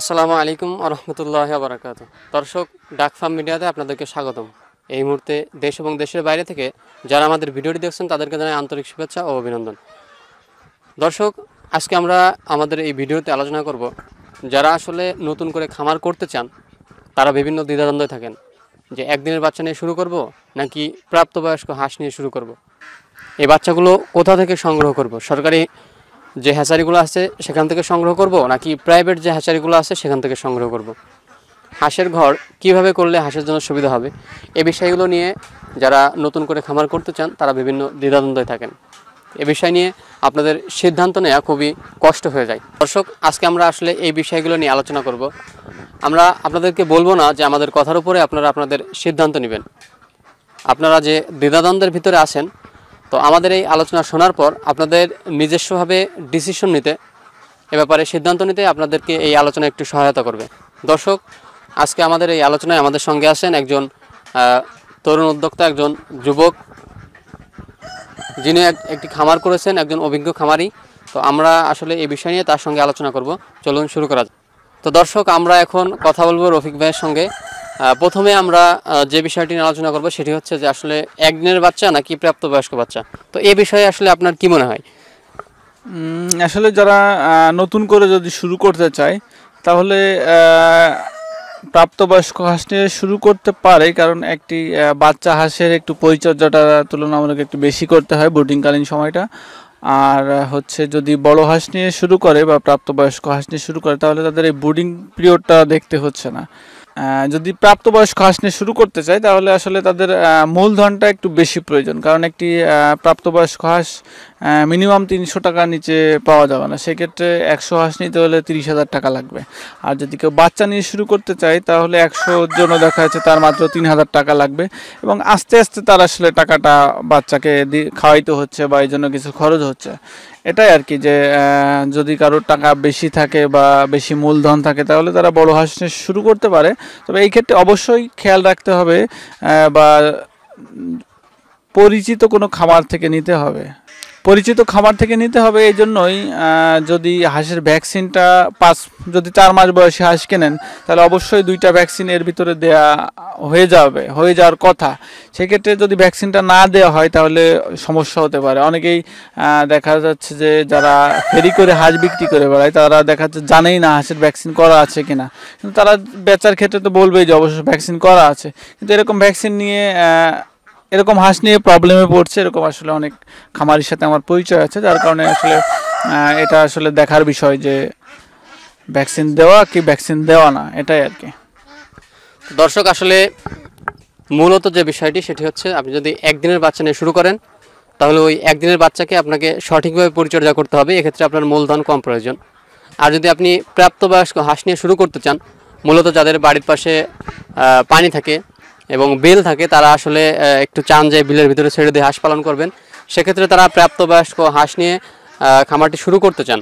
আসসালামু আলাইকুম ওয়া রাহমাতুল্লাহি ওয়া বারাকাতুহু। দর্শক, ডাক ফার্ম মিডিয়াতে আপনাদেরকে স্বাগতম। এই মুহূর্তে দেশ এবং দেশের বাইরে থেকে যারা আমাদের ভিডিওটি দেখছেন তাদেরকে জানাই আন্তরিক শুভেচ্ছা ও অভিনন্দন। দর্শক, আজকে আমরা আমাদের এই ভিডিওতে আলোচনা করব, যারা আসলে নতুন করে খামার করতে চান তারা বিভিন্ন দ্বিধাদ্বন্দ্বে থাকেন যে একদিনের বাচ্চা নিয়ে শুরু করব নাকি প্রাপ্তবয়স্ক হাঁস নিয়ে শুরু করব, এই বাচ্চাগুলো কোথা থেকে সংগ্রহ করব, সরকারি যে হ্যাচারিগুলো আছে সেখান থেকে সংগ্রহ করব নাকি প্রাইভেট যে হ্যাচারিগুলো আছে সেখান থেকে সংগ্রহ করব, হাঁসের ঘর কিভাবে করলে হাঁসের জন্য সুবিধা হবে, এই বিষয়গুলো নিয়ে যারা নতুন করে খামার করতে চান তারা বিভিন্ন দ্বিধাদ্বন্দ্বে থাকেন। এ বিষয় নিয়ে আপনাদের সিদ্ধান্ত নেওয়া খুবই কষ্ট হয়ে যায়। দর্শক, আজকে আমরা আসলে এই বিষয়গুলো নিয়ে আলোচনা করব। আমরা আপনাদেরকে বলবো না যে আমাদের কথার উপরে আপনারা আপনাদের সিদ্ধান্ত নেবেন। আপনারা যে দ্বিধাদ্বন্দ্বের ভিতরে আছেন, তো আমাদের এই আলোচনা শোনার পর আপনাদের নিজস্বভাবে ডিসিশন নিতে, এ ব্যাপারে সিদ্ধান্ত নিতে আপনাদেরকে এই আলোচনা একটু সহায়তা করবে। দর্শক, আজকে আমাদের এই আলোচনায় আমাদের সঙ্গে আছেন একজন তরুণ উদ্যোক্তা, একজন যুবক, যিনি একটি খামার করেছেন, একজন অভিজ্ঞ খামারি। তো আমরা আসলে এই বিষয় নিয়ে তার সঙ্গে আলোচনা করব। চলুন শুরু করা যাক। তো দর্শক, আমরা এখন কথা বলবো রফিক ভাইয়ের সঙ্গে। প্রথমে আমরা যে বিষয়টি নিয়ে আলোচনা করব সেটি হচ্ছে যে আসলে একদিনের বাচ্চা নাকি প্রাপ্তবয়স্ক বাচ্চা, তো এই বিষয়ে আসলে আপনার কি মনে হয়? আসলে যারা নতুন করে যদি শুরু করতে চায় তাহলে প্রাপ্তবয়স্ক হাঁস নিয়ে শুরু করতে পারে, কারণ একটি বাচ্চা হাঁসের একটু পরিচর্যাটা তুলনামূলক একটু বেশি করতে হয় ব্রুডিংকালীন সময়টা। আর হচ্ছে যদি বড় হাঁস নিয়ে শুরু করে বা প্রাপ্তবয়স্ক হাঁস নিয়ে শুরু করে তাহলে তাদের এই ব্রুডিং পিরিয়ডটা দেখতে হচ্ছে না। যদি প্রাপ্তবয়স্ক হাঁস নিয়ে শুরু করতে চায় তাহলে আসলে তাদের মূলধনটা একটু বেশি প্রয়োজন, কারণ একটি প্রাপ্তবয়স্ক হাঁস মিনিমাম 300 টাকার নিচে পাওয়া যাবে না। সেক্ষেত্রে 100 হাঁস নিতে হলে 30,000 টাকা লাগবে। আর যদি কেউ বাচ্চা নিয়ে শুরু করতে চায় তাহলে 100 জন্য দেখা যাচ্ছে তার মাত্র 3,000 টাকা লাগবে, এবং আস্তে আস্তে তার আসলে টাকাটা বাচ্চাকে খাওয়াইতে হচ্ছে বা এই জন্য কিছু খরচ হচ্ছে। এটাই আর কি, যে যদি কারোর টাকা বেশি থাকে বা বেশি মূলধন থাকে তাহলে তারা বড় হাঁস নিয়ে শুরু করতে পারে। তবে এই ক্ষেত্রে অবশ্যই খেয়াল রাখতে হবে বা পরিচিত কোনো খামার থেকে নিতে হবে। এই জন্যই যদি হাঁসের ভ্যাকসিনটা যদি 4 মাস বয়সী হাঁস কেনেন তাহলে অবশ্যই 2টা ভ্যাকসিন এর ভিতরে দেয়া হয়ে যাওয়ার কথা। সেক্ষেত্রে যদি ভ্যাকসিনটা না দেওয়া হয় তাহলে সমস্যা হতে পারে। অনেকেই দেখা যাচ্ছে যে যারা ফেরি করে হাঁস বিক্রি করে বেড়ায় তারা দেখা যাচ্ছে জানেই না হাঁসের ভ্যাকসিন করা আছে কিনা, কিন্তু তারা বেচার ক্ষেত্রে তো বলবেই যে অবশ্যই ভ্যাকসিন করা আছে, কিন্তু এরকম ভ্যাকসিন নিয়ে এরকম হাঁস নিয়ে প্রবলেমে পড়ছে। এরকম আসলে অনেক খামারির সাথে আমার পরিচয় আছে, যার কারণে আসলে এটা আসলে দেখার বিষয় যে ভ্যাকসিন দেওয়া কি ভ্যাকসিন দেওয়া না, এটাই আর কি। দর্শক, আসলে মূলত যে বিষয়টি সেটি হচ্ছে আপনি যদি একদিনের বাচ্চা নিয়ে শুরু করেন তাহলে ওই একদিনের বাচ্চাকে আপনাকে সঠিকভাবে পরিচর্যা করতে হবে, এক্ষেত্রে আপনার মূলধন কম প্রয়োজন। আর যদি আপনি প্রাপ্তবয়স্ক হাঁস নিয়ে শুরু করতে চান, মূলত যাদের বাড়ির পাশে পানি থাকে এবং বিল থাকে তারা আসলে একটু চান যে বিলের ভিতরে ছেড়ে দিয়ে হাঁস পালন করবেন, সেক্ষেত্রে তারা প্রাপ্তবয়স্ক হাঁস নিয়ে খামারটি শুরু করতে চান।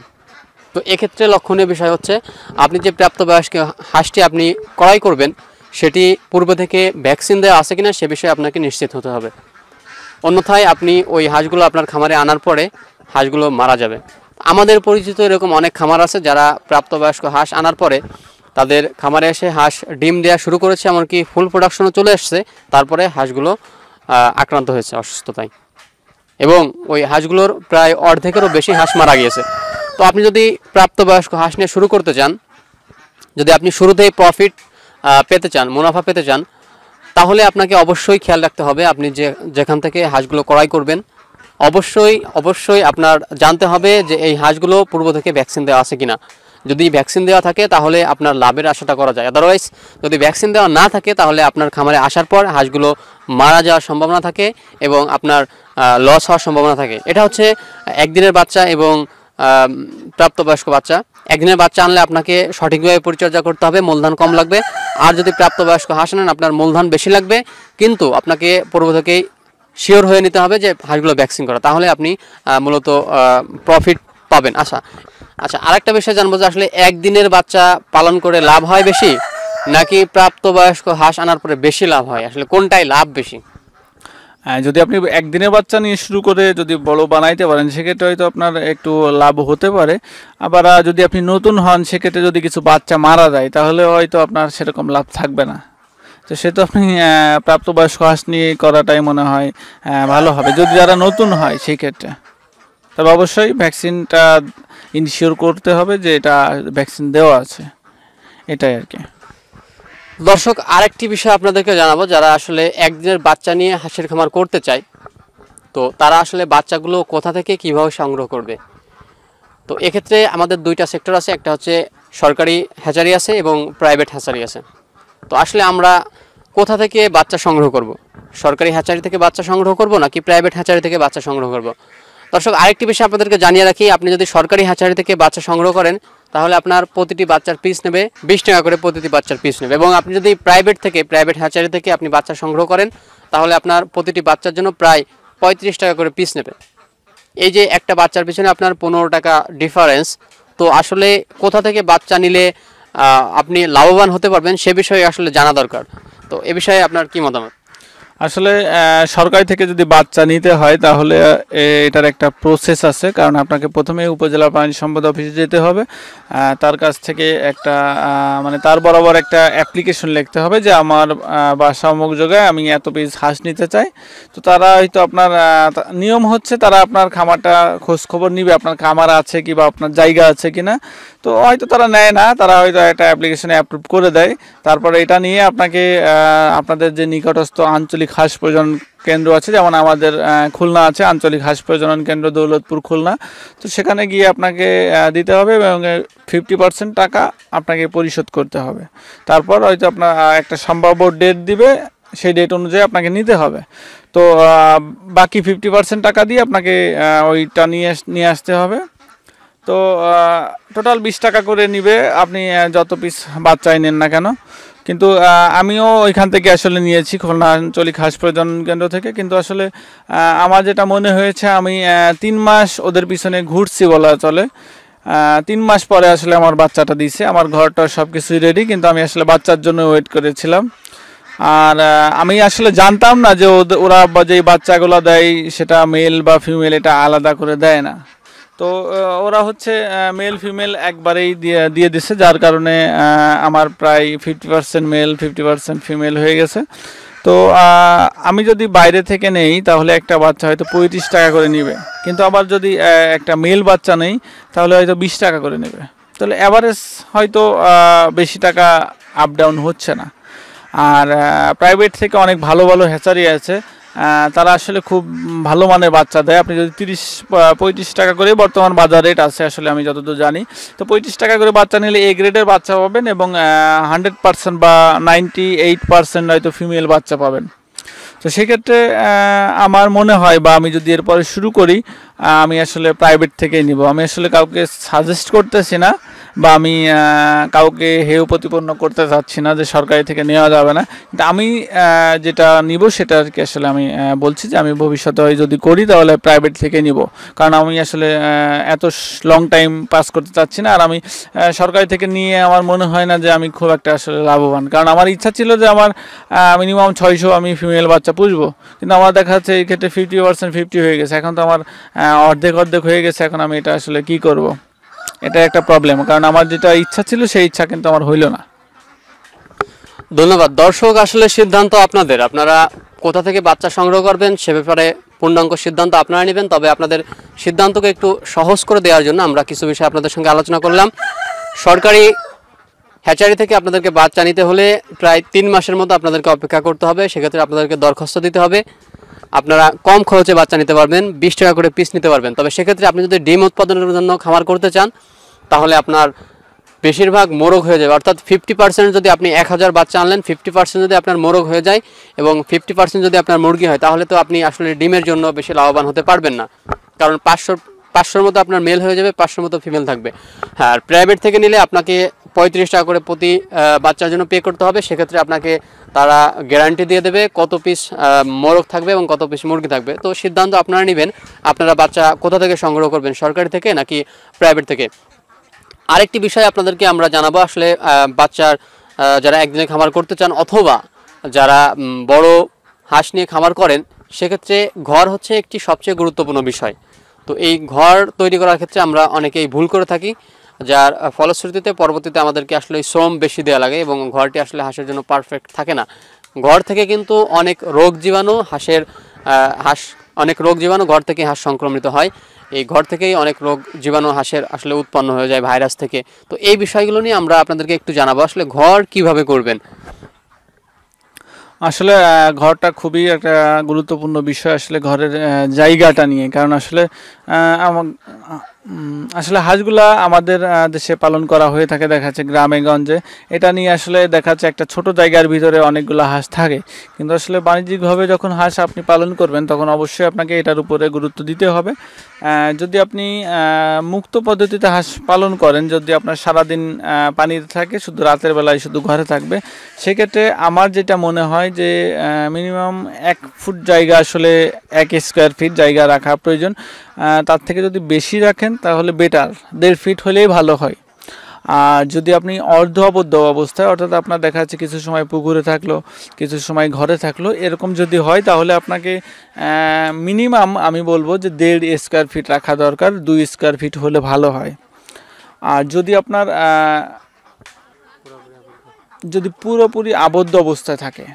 তো এক্ষেত্রে লক্ষণীয় বিষয় হচ্ছে আপনি যে প্রাপ্তবয়স্ক হাঁসটি আপনি ক্রয় করবেন সেটি পূর্ব থেকে ভ্যাকসিন দেওয়া আছে কিনা সে বিষয়ে আপনাকে নিশ্চিত হতে হবে, অন্যথায় আপনি ওই হাঁসগুলো আপনার খামারে আনার পরে হাঁসগুলো মারা যাবে। আমাদের পরিচিত এরকম অনেক খামার আছে যারা প্রাপ্তবয়স্ক হাঁস আনার পরে তাদের খামারে এসে হাঁস ডিম দেওয়া শুরু করেছে, এমনকি ফুল প্রোডাকশনও চলে এসছে, তারপরে হাঁসগুলো আক্রান্ত হয়েছে অসুস্থতায় এবং ওই হাঁসগুলোর প্রায় অর্ধেকেরও বেশি হাঁস মারা গিয়েছে। তো আপনি যদি প্রাপ্তবয়স্ক হাঁস নিয়ে শুরু করতে চান, যদি আপনি শুরুতেই প্রফিট পেতে চান, মুনাফা পেতে চান, তাহলে আপনাকে অবশ্যই খেয়াল রাখতে হবে আপনি যেখান থেকে হাঁসগুলো ক্রয় করবেন অবশ্যই আপনার জানতে হবে যে এই হাঁসগুলো পূর্ব থেকে ভ্যাকসিন দেওয়া আছে কিনা। যদি ভ্যাকসিন দেওয়া থাকে তাহলে আপনার লাভের আশাটা করা যায়, আদারওয়াইজ যদি ভ্যাকসিন দেওয়া না থাকে তাহলে আপনার খামারে আসার পর হাঁসগুলো মারা যাওয়ার সম্ভাবনা থাকে এবং আপনার লস হওয়ার সম্ভাবনা থাকে। এটা হচ্ছে একদিনের বাচ্চা এবং প্রাপ্তবয়স্ক বাচ্চা। একদিনের বাচ্চা আনলে আপনাকে সঠিকভাবে পরিচর্যা করতে হবে, মূলধন কম লাগবে। আর যদি প্রাপ্তবয়স্ক হাঁস আনেন আপনার মূলধন বেশি লাগবে, কিন্তু আপনাকে পূর্ব থেকেই শিওর হয়ে নিতে হবে যে হাঁসগুলো ভ্যাকসিন করা, তাহলে আপনি মূলত প্রফিট পাবেন। আচ্ছা, আরেকটা বিষয় জানবো যে আসলে একদিনের বাচ্চা পালন করে লাভ হয় বেশি নাকি প্রাপ্তবয়স্ক হাঁস আনার পরে বেশি লাভ হয়, আসলে কোনটাই লাভ বেশি? যদি আপনি একদিনে বাচ্চা নিয়ে শুরু করে যদি বড় বানাইতে পারেন সেক্ষেত্রে হয়তো আপনার একটু লাভ হতে পারে। আবার যদি আপনি নতুন হন সেক্ষেত্রে যদি কিছু বাচ্চা মারা যায় তাহলে হয়তো আপনার সেরকম লাভ থাকবে না। তো সেটা আপনি প্রাপ্তবয়স্ক হাঁস নিয়ে করাটাই মনে হয় ভালো হবে যদি যারা নতুন হয় সেক্ষেত্রে। তবে অবশ্যই ভ্যাকসিনটা ইনশিওর করতে হবে যে এটা ভ্যাকসিন দেওয়া আছে, এটাই আর কি। দর্শক আরেকটি বিষয় আপনাদেরকে জানাবো, যারা আসলে একদিনের বাচ্চা নিয়ে হাঁসের খামার করতে চায় তো তারা আসলে বাচ্চাগুলো কোথা থেকে কীভাবে সংগ্রহ করবে। তো এক্ষেত্রে আমাদের দুইটা সেক্টর আছে, একটা হচ্ছে সরকারি হ্যাচারি আছে এবং প্রাইভেট হ্যাচারি আছে। তো আসলে আমরা কোথা থেকে বাচ্চা সংগ্রহ করব, সরকারি হ্যাচারি থেকে বাচ্চা সংগ্রহ করব নাকি প্রাইভেট হ্যাচারি থেকে বাচ্চা সংগ্রহ করব। দর্শক আরেকটি বিষয় আপনাদেরকে জানিয়ে রাখি, আপনি যদি সরকারি হ্যাচারি থেকে বাচ্চা সংগ্রহ করেন তাহলে আপনার প্রতিটি বাচ্চার পিস নেবে 20 টাকা করে, প্রতিটি বাচ্চার পিস নেবে। এবং আপনি যদি প্রাইভেট হ্যাচারি থেকে আপনি বাচ্চা সংগ্রহ করেন তাহলে আপনার প্রতিটি বাচ্চার জন্য প্রায় 35 টাকা করে পিস নেবে। এই যে একটা বাচ্চার পিছনে আপনার 15 টাকা ডিফারেন্স। তো আসলে কোথা থেকে বাচ্চা নিলে আপনি লাভবান হতে পারবেন সে বিষয়ে আসলে জানা দরকার। তো এ বিষয়ে আপনার কি মতামত? আসলে সরকারি থেকে যদি বাচ্চা নিতে হয় তাহলে এটার একটা প্রসেস আছে, কারণ আপনাকে প্রথমে উপজেলা প্রাণী সম্পদ অফিসে যেতে হবে, তার কাছ থেকে একটা মানে তার বরাবর একটা অ্যাপ্লিকেশন লিখতে হবে যে আমার বাসা অমুক জায়গায় আমি এত পিস হাঁস নিতে চাই। তো তারা হয়তো আপনার নিয়ম হচ্ছে তারা আপনার খামারটা খোঁজখবর নিবে, আপনার খামার আছে কি বা আপনার জায়গা আছে কি না। তো হয়তো তারা নেয় না, তারা হয়তো একটা অ্যাপ্লিকেশনে অ্যাপ্রুভ করে দেয়। তারপরে এটা নিয়ে আপনাকে আপনাদের যে নিকটস্থ আঞ্চলিক হাঁস প্রজনন কেন্দ্র আছে, যেমন আমাদের খুলনা আছে আঞ্চলিক হাঁস প্রজনন কেন্দ্র দৌলতপুর খুলনা, তো সেখানে গিয়ে আপনাকে দিতে হবে এবং 50% টাকা আপনাকে পরিশোধ করতে হবে। তারপর হয়তো আপনার একটা সম্ভাব্য ডেট দিবে, সেই ডেট অনুযায়ী আপনাকে নিতে হবে। তো বাকি 50% টাকা দিয়ে আপনাকে ওইটা নিয়ে আসতে হবে। তো টোটাল 20 টাকা করে নিবে আপনি যত পিস বাচ্চাই নেন না কেন। কিন্তু আমিও ওইখান থেকে আসলে নিয়েছি খুলনা আঞ্চলিক হাঁস প্রজনন কেন্দ্র থেকে, কিন্তু আসলে আমার যেটা মনে হয়েছে আমি 3 মাস ওদের পিছনে ঘুরছি বলা চলে। 3 মাস পরে আসলে আমার বাচ্চাটা দিয়েছে, আমার ঘরটা সব কিছুই রেডি, কিন্তু আমি আসলে বাচ্চার জন্য ওয়েট করেছিলাম। আর আমি আসলে জানতাম না যে ওরা যে বাচ্চাগুলো দেয় সেটা মেল বা ফিমেল, এটা আলাদা করে দেয় না। তো ওরা হচ্ছে মেল ফিমেল একবারেই দিয়ে দিচ্ছে, যার কারণে আমার প্রায় 50% মেল 50% ফিমেল হয়ে গেছে। তো আমি যদি বাইরে থেকে নেই তাহলে একটা বাচ্চা হয়তো 35 টাকা করে নেবে, কিন্তু আবার যদি একটা মেল বাচ্চা নেই তাহলে হয়তো 20 টাকা করে নেবে। তাহলে অ্যাভারেজ হয়তো বেশি টাকা আপ ডাউন হচ্ছে না। আর প্রাইভেট থেকে অনেক ভালো ভালো হ্যাচারি আছে, তারা আসলে খুব ভালো মানের বাচ্চা দেয়। আপনি যদি 30-35 টাকা করে বর্তমান বাজার রেট আছে আসলে আমি যতদূর জানি, তো 35 টাকা করে বাচ্চা নিলে এ গ্রেডের বাচ্চা পাবেন এবং 100% বা 98% হয়তো ফিমেল বাচ্চা পাবেন। তো সেক্ষেত্রে আমার মনে হয় বা আমি যদি এরপরে শুরু করি আমি আসলে প্রাইভেট থেকেই নিব। আমি আসলে কাউকে সাজেস্ট করতেছি না বা আমি কাউকে হেয় প্রতিপন্ন করতে চাচ্ছি না যে সরকারি থেকে নেওয়া যাবে না, কিন্তু আমি যেটা নিব সেটা আর কি আসলে আমি বলছি যে আমি ভবিষ্যতে যদি করি তাহলে প্রাইভেট থেকে নিব, কারণ আমি আসলে এত লং টাইম পাস করতে চাচ্ছি না। আর আমি সরকারি থেকে নিয়ে আমার মনে হয় না যে আমি খুব একটা আসলে লাভবান, কারণ আমার ইচ্ছা ছিল যে আমার মিনিমাম 600 আমি ফিমেল বাচ্চা পুষবো, কিন্তু আমার দেখা যাচ্ছে এই ক্ষেত্রে 50% 50 হয়ে গেছে। এখন তো আমার অর্ধেক হয়ে গেছে, এখন আমি এটা আসলে কি করব, এটা একটা প্রবলেম, কারণ আমার যেটা ইচ্ছা ছিল সেই ইচ্ছা কিন্তু আমার হইল না। ধন্যবাদ। দর্শক আসলে সিদ্ধান্ত আপনাদের, আপনারা কোথা থেকে বাচ্চা সংগ্রহ করবেন সে ব্যাপারে পূর্ণাঙ্গ সিদ্ধান্ত আপনারা নেবেন। তবে আপনাদের সিদ্ধান্তকে একটু সহজ করে দেওয়ার জন্য আমরা কিছু বিষয় আপনাদের সঙ্গে আলোচনা করলাম। সরকারি হ্যাচারি থেকে আপনাদেরকে বাচ্চা নিতে হলে প্রায় 3 মাসের মতো আপনাদেরকে অপেক্ষা করতে হবে, সেক্ষেত্রে আপনাদেরকে দরখাস্ত দিতে হবে। আপনারা কম খরচে বাচ্চা নিতে পারবেন, 20 টাকা করে পিস নিতে পারবেন। তবে সেক্ষেত্রে আপনি যদি ডিম উৎপাদনের জন্য খামার করতে চান তাহলে আপনার বেশিরভাগ মোরগ হয়ে যাবে, অর্থাৎ 50% যদি আপনি 1000 বাচ্চা আনলেন 50% যদি আপনার মোরগ হয়ে যায় এবং 50% যদি আপনার মুরগি হয় তাহলে তো আপনি আসলে ডিমের জন্য বেশি লাভবান হতে পারবেন না, কারণ 500 মতো আপনার মেল হয়ে যাবে, 500 মতো ফিমেল থাকবে। হ্যাঁ, আর প্রাইভেট থেকে নিলে আপনাকে 35 টাকা করে প্রতি বাচ্চার জন্য পে করতে হবে, সেক্ষেত্রে আপনাকে তারা গ্যারান্টি দিয়ে দেবে কত পিস মোরগ থাকবে এবং কত পিস মুরগি থাকবে। তো সিদ্ধান্ত আপনারা নেবেন, আপনারা বাচ্চা কোথা থেকে সংগ্রহ করবেন, সরকারি থেকে নাকি প্রাইভেট থেকে। আরেকটি বিষয় আপনাদেরকে আমরা জানাবো, আসলে বাচ্চার যারা একদিনে খামার করতে চান অথবা যারা বড় হাঁস নিয়ে খামার করেন से क्षेत्र में घर होच्छे एक सबचेये गुरुत्वपूर्ण विषय। तो ये घर तैरि करार क्षेत्र में अनेकेई भूल करे थाकि, जार फलश्रुतिते परवर्तीते आमादेरके आसले श्रम बेशी देया लागे एबं घरटी आसले हासेर जोन्नो पारफेक्ट थाके ना। घर थेके किन्तु अनेक रोग जीवाणु हासेर हास अनेक रोग जीवाणु घर थेके हास संक्रमित हय। এই ঘর থেকেই অনেক রোগ জীবাণু হাঁসের আসলে উৎপন্ন হয়ে যায় ভাইরাস থেকে। তো এই বিষয়গুলো নিয়ে আমরা আপনাদেরকে একটু জানাবো আসলে ঘর কিভাবে করবেন। আসলে ঘরটা খুবই একটা গুরুত্বপূর্ণ বিষয় আসলে ঘরের জায়গাটা নিয়ে, কারণ আসলে আসলে হাঁসগুলা আমাদের দেশে পালন করা হয়ে থাকে দেখা যাচ্ছে গ্রামে গঞ্জে। এটা নিয়ে আসলে দেখা যাচ্ছে একটা ছোট জায়গার ভিতরে অনেকগুলা হাঁস থাকে, কিন্তু আসলে বাণিজ্যিকভাবে যখন হাঁস আপনি পালন করবেন তখন অবশ্যই আপনাকে এটার উপরে গুরুত্ব দিতে হবে। যদি আপনি মুক্ত পদ্ধতিতে হাঁস পালন করেন, যদি আপনার সারাদিন পানিতে থাকে শুধু রাতের বেলায় শুধু ঘরে থাকবে, সেক্ষেত্রে আমার যেটা মনে হয় যে মিনিমাম 1 ফুট জায়গা আসলে 1 স্কোয়ার ফিট জায়গা রাখা প্রয়োজন। তার থেকে যদি বেশি রাখেন তাহলে বেটার, 1.5 ফিট হলেই ভালো হয়। আর যদি আপনি অর্ধ আবদ্ধ অবস্থায় অর্থাৎ আপনার দেখা যাচ্ছে কিছু সময় পুকুরে থাকলো কিছু সময় ঘরে থাকলো এরকম যদি হয় তাহলে আপনাকে মিনিমাম আমি বলবো যে 1.5 স্কোয়ার ফিট রাখা দরকার, 2 স্কোয়ার ফিট হলে ভালো হয়। আর যদি আপনার যদি পুরোপুরি আবদ্ধ অবস্থায় থাকে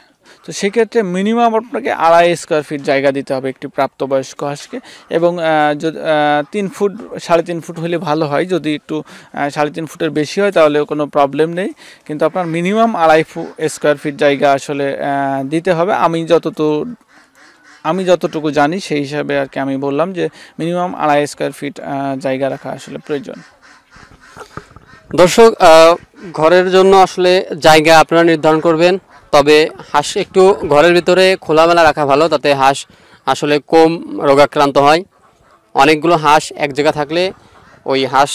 তো সেক্ষেত্রে মিনিমাম আপনাকে 2.5 স্কোয়ার ফিট জায়গা দিতে হবে একটি প্রাপ্তবয়স্ক হাঁসকে, এবং 3 ফুট 3.5 ফুট হলে ভালো হয়। যদি একটু 3.5 ফুটের বেশি হয় তাহলে কোনো প্রবলেম নেই, কিন্তু আপনার মিনিমাম 2.5 স্কোয়ার ফিট জায়গা আসলে দিতে হবে। আমি যতটুকু জানি সেই হিসাবে আর কি আমি বললাম যে মিনিমাম 2.5 স্কোয়ার ফিট জায়গা রাখা আসলে প্রয়োজন। দর্শক, ঘরের জন্য আসলে জায়গা আপনারা নির্ধারণ করবেন, তবে হাঁস একটু ঘরের ভিতরে খোলামেলা রাখা ভালো, তাতে হাঁস আসলে কম রোগাক্রান্ত হয়। অনেকগুলো হাঁস এক জায়গা থাকলে ওই হাঁস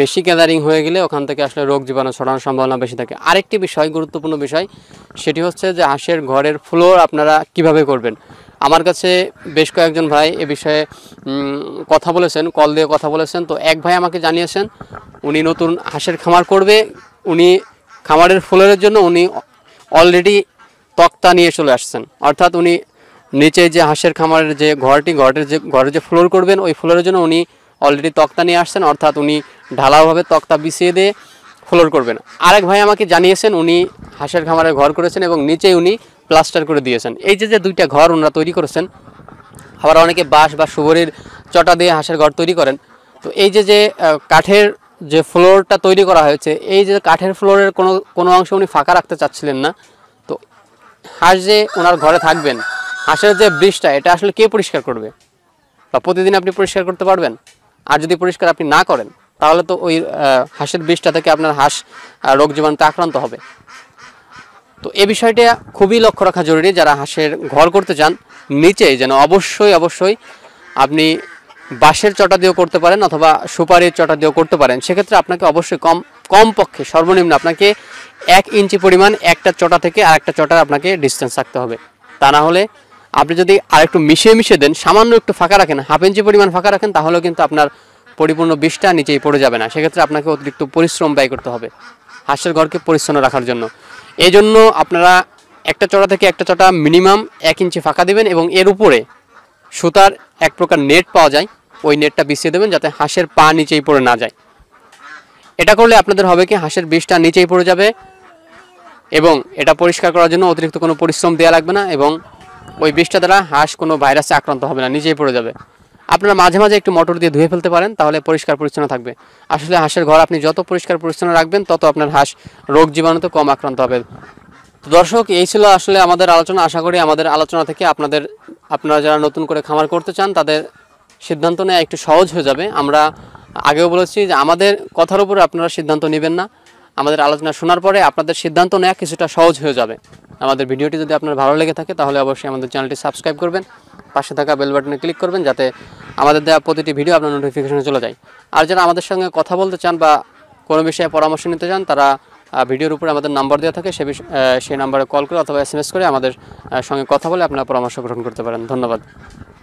বেশি গ্যাদারিং হয়ে গেলে ওখান থেকে আসলে রোগ জীবাণু ছড়ানোর সম্ভাবনা বেশি থাকে। আরেকটি বিষয় গুরুত্বপূর্ণ বিষয় সেটি হচ্ছে যে হাঁসের ঘরের ফ্লোর আপনারা কিভাবে করবেন। আমার কাছে বেশ কয়েকজন ভাই এ বিষয়ে কথা বলেছেন, কল দিয়ে কথা বলেছেন। তো এক ভাই আমাকে জানিয়েছেন উনি নতুন হাঁসের খামার করবে, উনি খামারের ফ্লোরের জন্য উনি অলরেডি তক্তা নিয়ে চলে আসছেন, অর্থাৎ উনি নিচে যে হাঁসের খামারের যে ঘরের যে ফ্লোর করবেন ওই ফ্লোরের জন্য উনি অলরেডি তক্তা নিয়ে আসছেন, অর্থাৎ উনি ঢালাওভাবে তক্তা বিছিয়ে দিয়ে ফ্লোর করবেন। আরেক ভাই আমাকে জানিয়েছেন উনি হাঁসের খামারে ঘর করেছেন এবং নিচে উনি প্লাস্টার করে দিয়েছেন। এই যে যে দুইটা ঘর ওনারা তৈরি করেছেন, আবার অনেকে বাঁশ বা সুবরের চটা দিয়ে হাঁসের ঘর তৈরি করেন। তো এই যে যে কাঠের যে ফ্লোরটা তৈরি করা হয়েছে, এই যে কাঠের ফ্লোরের কোনো অংশ উনি ফাঁকা রাখতে চাচ্ছিলেন না। তো হাঁস যে ওনার ঘরে থাকবেন, হাঁসের যে বৃষ্টিটা এটা আসলে কে পরিষ্কার করবে, বা প্রতিদিন আপনি পরিষ্কার করতে পারবেন? আর যদি পরিষ্কার আপনি না করেন তাহলে তো ওই হাঁসের বৃষ্টিটা থেকে আপনার হাঁস রোগ জীবাণুতে আক্রান্ত হবে। তো এই বিষয়টা খুবই লক্ষ্য রাখা জরুরি। যারা হাঁসের ঘর করতে চান নিচে যেন অবশ্যই আপনি বাঁশের চটা দিয়েও করতে পারেন অথবা সুপারির চটা দিয়েও করতে পারেন। সেক্ষেত্রে আপনাকে অবশ্যই কমপক্ষে সর্বনিম্ন আপনাকে 1 ইঞ্চি পরিমাণ একটা চটা থেকে আর একটা চটার আপনাকে ডিস্টেন্স রাখতে হবে। তা না হলে আপনি যদি আর একটু মিশিয়ে দেন, সামান্য একটু ফাঁকা রাখেন, 0.5 ইঞ্চি পরিমাণ ফাঁকা রাখেন, তাহলেও কিন্তু আপনার পরিপূর্ণ বিষটা নিচেই পড়ে যাবে না। সেক্ষেত্রে আপনাকে অতিরিক্ত পরিশ্রম ব্যয় করতে হবে হাঁসের ঘরকে পরিচ্ছন্ন রাখার জন্য। এই জন্য আপনারা একটা চটা থেকে একটা চটা মিনিমাম 1 ইঞ্চি ফাঁকা দেবেন, এবং এর উপরে সুতার এক প্রকার নেট পাওয়া যায় ওই নেটটা বিছিয়ে দেবেন যাতে হাঁসের পা নিচেই পড়ে না যায়। এটা করলে আপনাদের হবে কি হাঁসের বিষটা নিচেই পড়ে যাবে এবং এটা পরিষ্কার করার জন্য অতিরিক্ত কোনো পরিশ্রম দেওয়া লাগবে না, এবং ওই বিষটা দ্বারা হাঁস কোনো ভাইরাসে আক্রান্ত হবে না, নিজেই পড়ে যাবে। আপনারা মাঝে মাঝে একটু মোটর দিয়ে ধুয়ে ফেলতে পারেন, তাহলে পরিষ্কার পরিচ্ছন্ন থাকবে। আসলে হাঁসের ঘর আপনি যত পরিষ্কার পরিচ্ছন্ন রাখবেন তত আপনার হাঁস রোগ জীবাণুতে কম আক্রান্ত হবে। তো দর্শক, এই ছিল আসলে আমাদের আলোচনা। আশা করি আমাদের আলোচনা থেকে আপনারা যারা নতুন করে খামার করতে চান তাদের সিদ্ধান্ত নেওয়া একটু সহজ হয়ে যাবে। আমরা আগেও বলেছি যে আমাদের কথার উপরে আপনারা সিদ্ধান্ত নেবেন না, আমাদের আলোচনা শোনার পরে আপনাদের সিদ্ধান্ত নেওয়া কিছুটা সহজ হয়ে যাবে। আমাদের ভিডিওটি যদি আপনার ভালো লেগে থাকে তাহলে অবশ্যই আমাদের চ্যানেলটি সাবস্ক্রাইব করবেন, পাশে থাকা বেল বাটনে ক্লিক করবেন যাতে আমাদের দেওয়া প্রতিটি ভিডিও আপনার নোটিফিকেশনে চলে যায়। আর যারা আমাদের সঙ্গে কথা বলতে চান বা কোনো বিষয়ে পরামর্শ নিতে চান তারা ভিডিওর উপরে আমাদের নাম্বার দেওয়া থাকে, সেই নাম্বারে কল করে অথবা SMS করে আমাদের সঙ্গে কথা বলে আপনারা পরামর্শ গ্রহণ করতে পারেন। ধন্যবাদ।